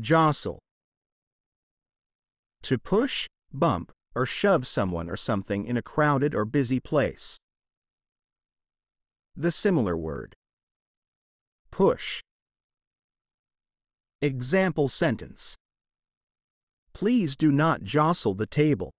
Jostle. To push, bump, or shove someone or something in a crowded or busy place. The similar word. Push. Example sentence. Please do not jostle the table.